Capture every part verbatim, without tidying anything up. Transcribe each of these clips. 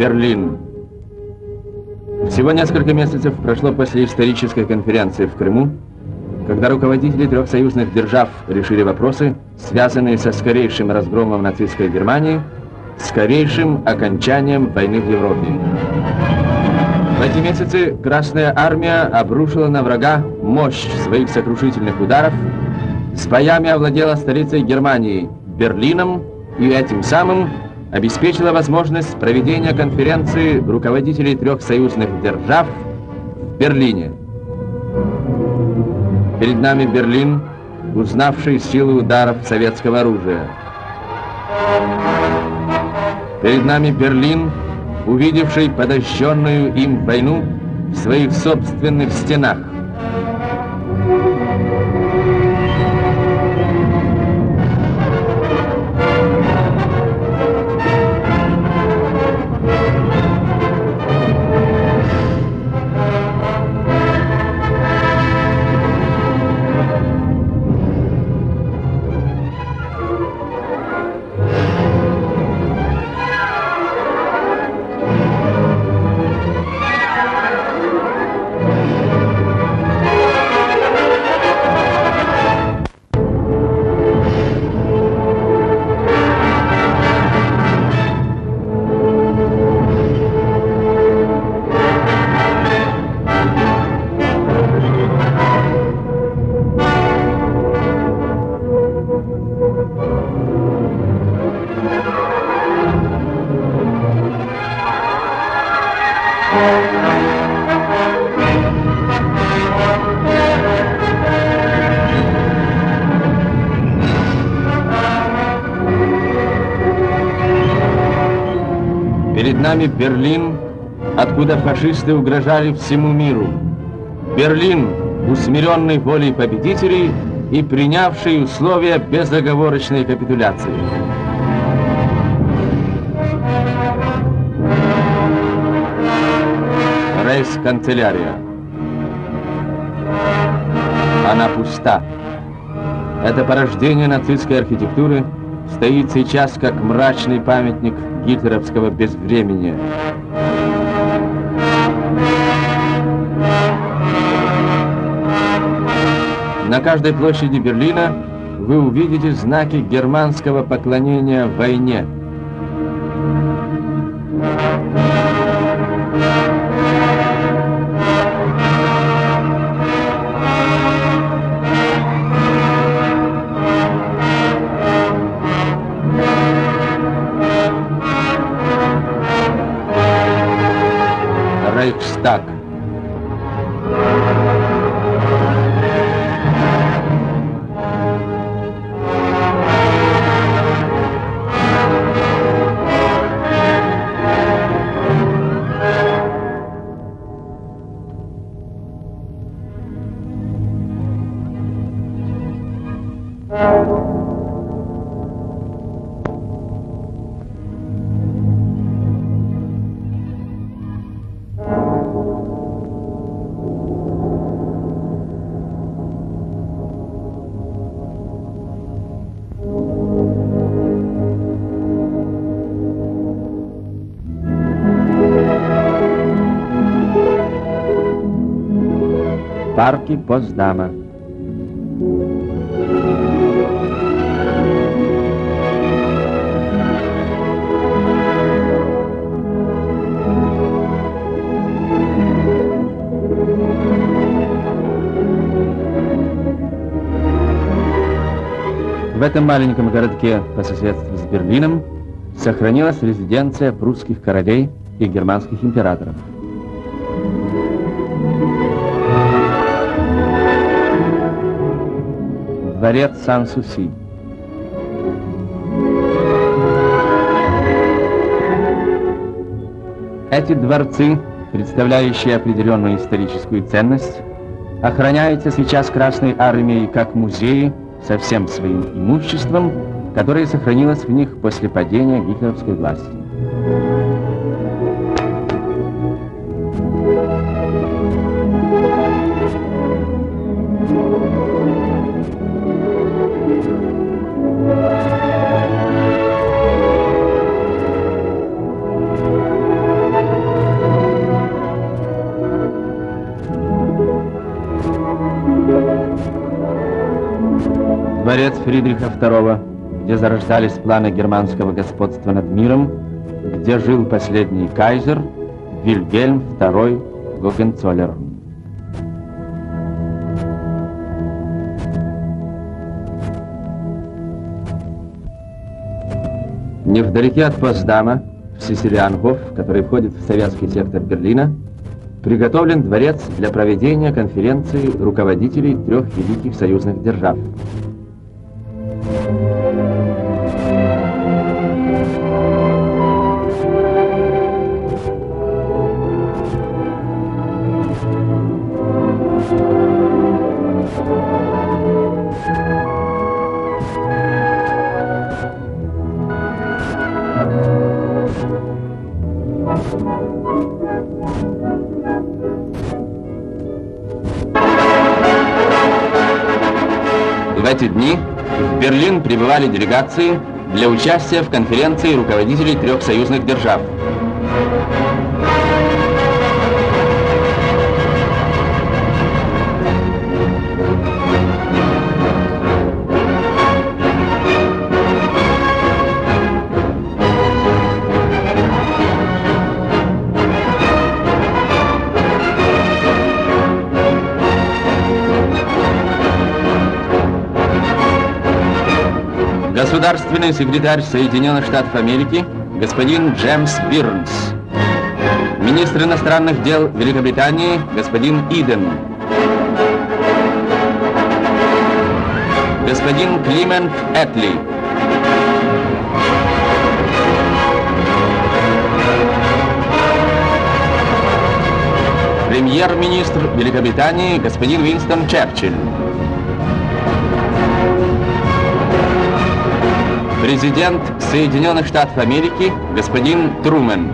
Берлин. Всего несколько месяцев прошло после исторической конференции в Крыму, когда руководители трех союзных держав решили вопросы, связанные со скорейшим разгромом нацистской Германии, скорейшим окончанием войны в Европе. В эти месяцы Красная Армия обрушила на врага мощь своих сокрушительных ударов, с боями овладела столицей Германии, Берлином, и этим самым обеспечила возможность проведения конференции руководителей трех союзных держав в Берлине. Перед нами Берлин, узнавший силу ударов советского оружия. Перед нами Берлин, увидевший подожженную им войну в своих собственных стенах. Перед нами Берлин, откуда фашисты угрожали всему миру. Берлин, усмиренный волей победителей и принявший условия безоговорочной капитуляции. Рейс-канцелярия. Она пуста. Это порождение нацистской архитектуры стоит сейчас как мрачный памятник гитлеровского безвремени. На каждой площади Берлина вы увидите знаки германского поклонения войне. Так. Парки Потсдама. В этом маленьком городке по соседству с Берлином сохранилась резиденция прусских королей и германских императоров. Дворец Сан-Суси. Эти дворцы, представляющие определенную историческую ценность, охраняются сейчас Красной Армией как музеи со всем своим имуществом, которое сохранилось в них после падения гитлеровской власти. Фридриха второго, где зарождались планы германского господства над миром, где жил последний кайзер Вильгельм второй Гогенцоллерн. Невдалеке от Потсдама, в Сесирианхоф, который входит в советский сектор Берлина, приготовлен дворец для проведения конференции руководителей трех великих союзных держав. Прибывали делегации для участия в конференции руководителей трех союзных держав. Государственный секретарь Соединенных Штатов Америки господин Джеймс Бирнс, министр иностранных дел Великобритании господин Иден, господин Клемент Эттли, премьер-министр Великобритании господин Уинстон Черчилль, президент Соединенных Штатов Америки господин Трумен,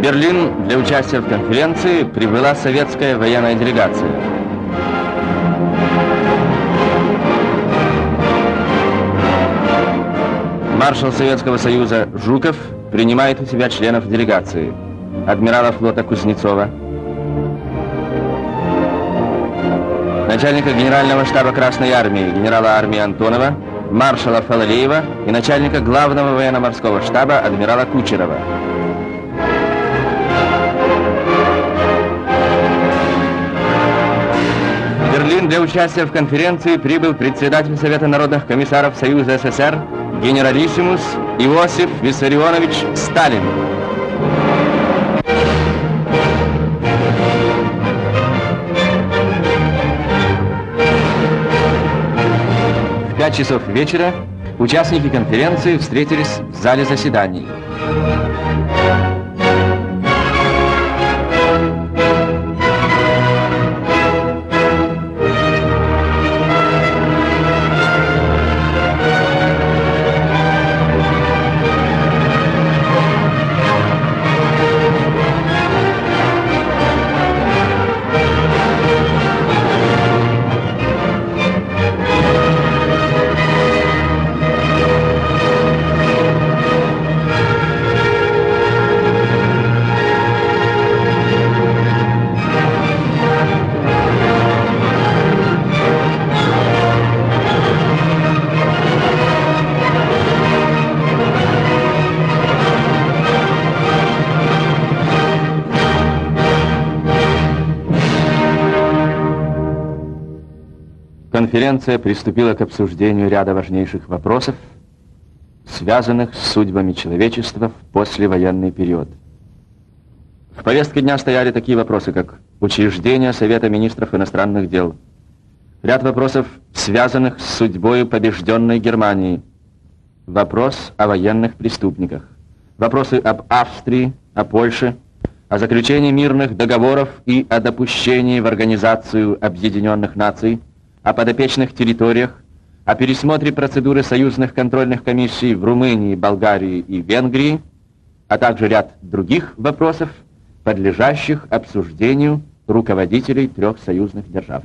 Берлин. Для участия в конференции прибыла советская военная делегация. Маршал Советского Союза Жуков принимает у себя членов делегации, адмирала флота Кузнецова, начальника Генерального штаба Красной Армии генерала армии Антонова, маршала Фалалеева и начальника Главного военно-морского штаба адмирала Кучерова. Для участия в конференции прибыл председатель Совета народных комиссаров Союза СССР генералиссимус Иосиф Виссарионович Сталин. В пять часов вечера участники конференции встретились в зале заседаний. Конференция приступила к обсуждению ряда важнейших вопросов, связанных с судьбами человечества в послевоенный период. В повестке дня стояли такие вопросы, как учреждение Совета министров иностранных дел, ряд вопросов, связанных с судьбой побежденной Германии, вопрос о военных преступниках, вопросы об Австрии, о Польше, о заключении мирных договоров и о допущении в Организацию Объединенных Наций, о подопечных территориях, о пересмотре процедуры союзных контрольных комиссий в Румынии, Болгарии и Венгрии, а также ряд других вопросов, подлежащих обсуждению руководителей трех союзных держав.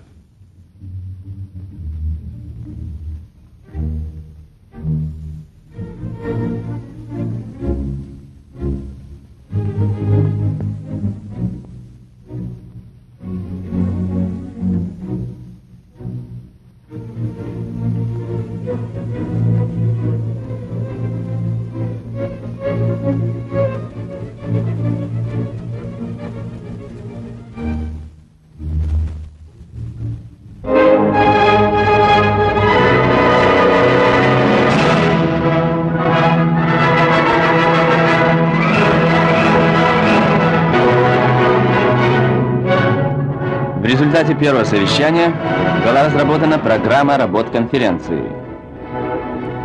В результате первого совещания была разработана программа работ конференции.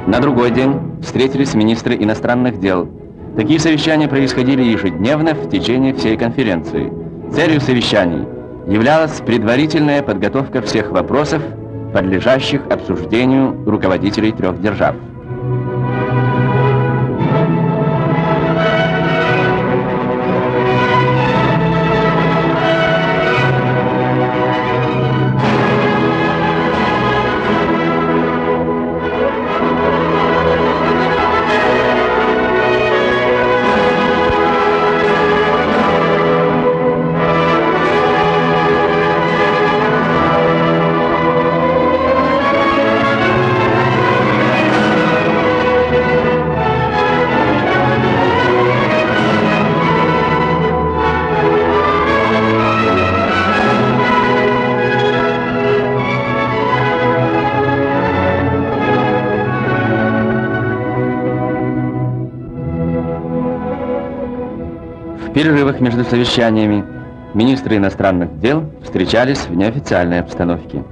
На другой день встретились министры иностранных дел. Такие совещания происходили ежедневно в течение всей конференции. Целью совещаний являлась предварительная подготовка всех вопросов, подлежащих обсуждению руководителей трех держав. В перерывах между совещаниями министры иностранных дел встречались в неофициальной обстановке.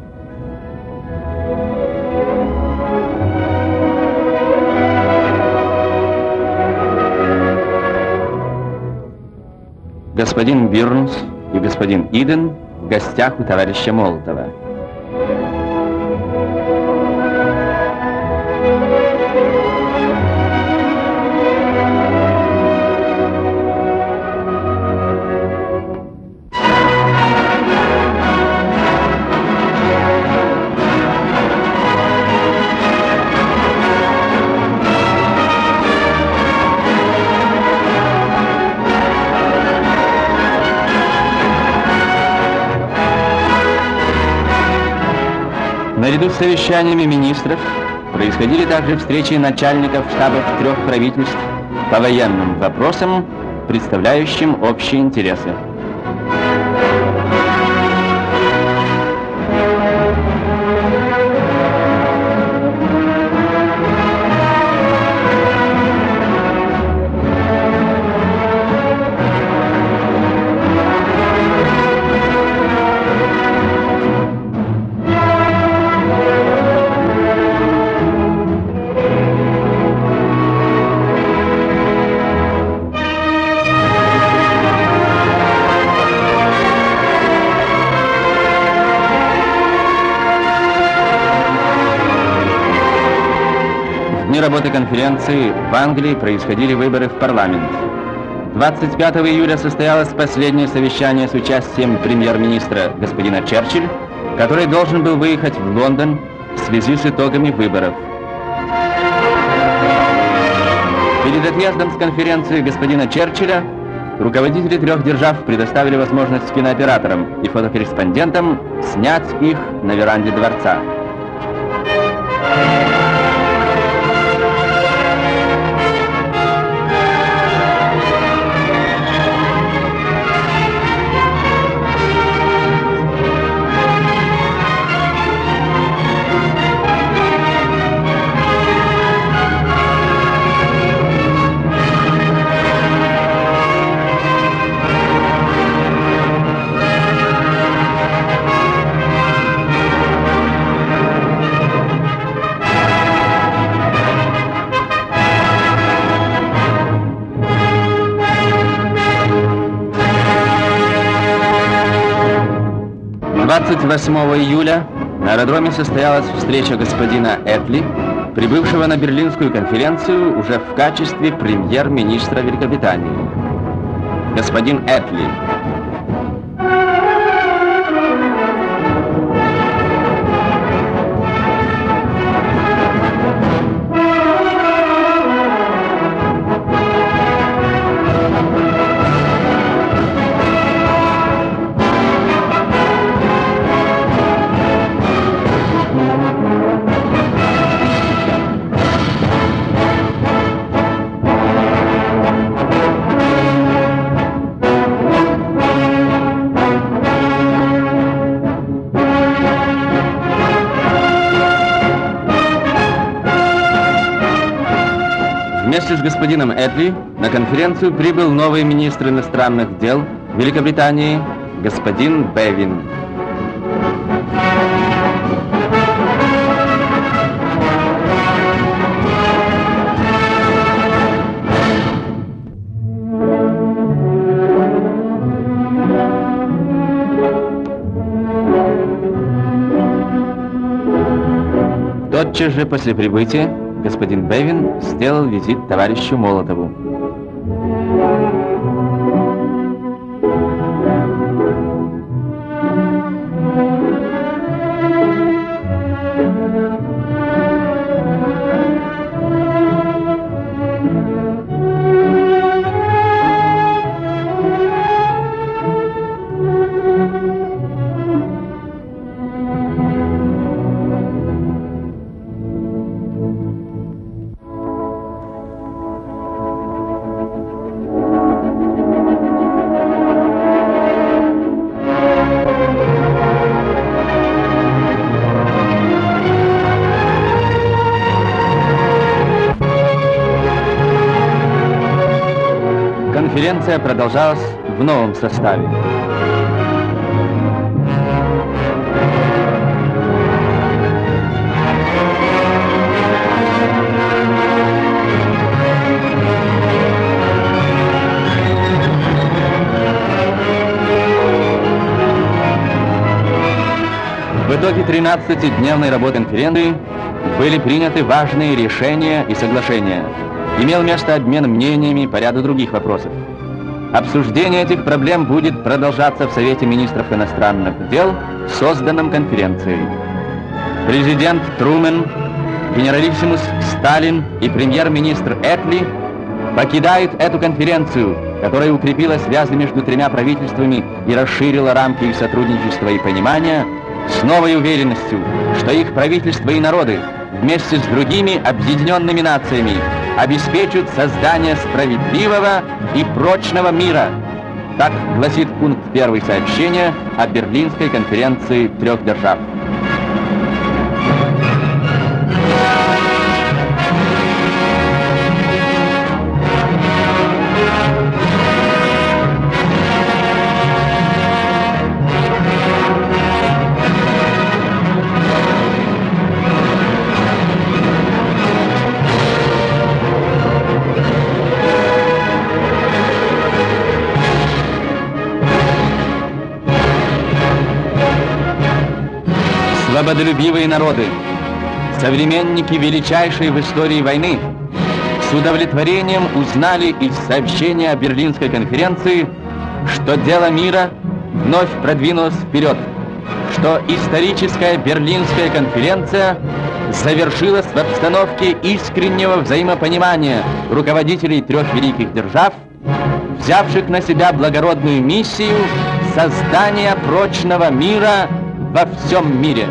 Господин Бирнс и господин Иден в гостях у товарища Молотова. Наряду с совещаниями министров происходили также встречи начальников штабов трех правительств по военным вопросам, представляющим общие интересы. После конференции в Англии происходили выборы в парламент. двадцать пятого июля состоялось последнее совещание с участием премьер-министра господина Черчилля, который должен был выехать в Лондон в связи с итогами выборов. Перед отъездом с конференции господина Черчилля руководители трех держав предоставили возможность кинооператорам и фотокорреспондентам снять их на веранде дворца. двадцать восьмого июля На аэродроме состоялась встреча господина Эттли, прибывшего на Берлинскую конференцию уже в качестве премьер-министра Великобритании. Господин Эттли. Вместе с господином Эттли на конференцию прибыл новый министр иностранных дел Великобритании господин Бевин. Тотчас же после прибытия господин Бевин сделал визит товарищу Молотову. Конференция продолжалась в новом составе. В итоге тринадцатидневной работы конференции были приняты важные решения и соглашения. Имел место обмен мнениями по ряду других вопросов. Обсуждение этих проблем будет продолжаться в Совете министров иностранных дел, созданном конференцией. Президент Трумен, генералиссимус Сталин и премьер-министр Эттли покидают эту конференцию, которая укрепила связи между тремя правительствами и расширила рамки их сотрудничества и понимания, с новой уверенностью, что их правительства и народы вместе с другими объединенными нациями обеспечат создание справедливого и прочного мира. Так гласит пункт первый сообщения о Берлинской конференции трех держав. Свободолюбивые народы, современники величайшей в истории войны, с удовлетворением узнали из сообщения о Берлинской конференции, что дело мира вновь продвинулось вперед, что историческая Берлинская конференция завершилась в обстановке искреннего взаимопонимания руководителей трех великих держав, взявших на себя благородную миссию создания прочного мира во всем мире.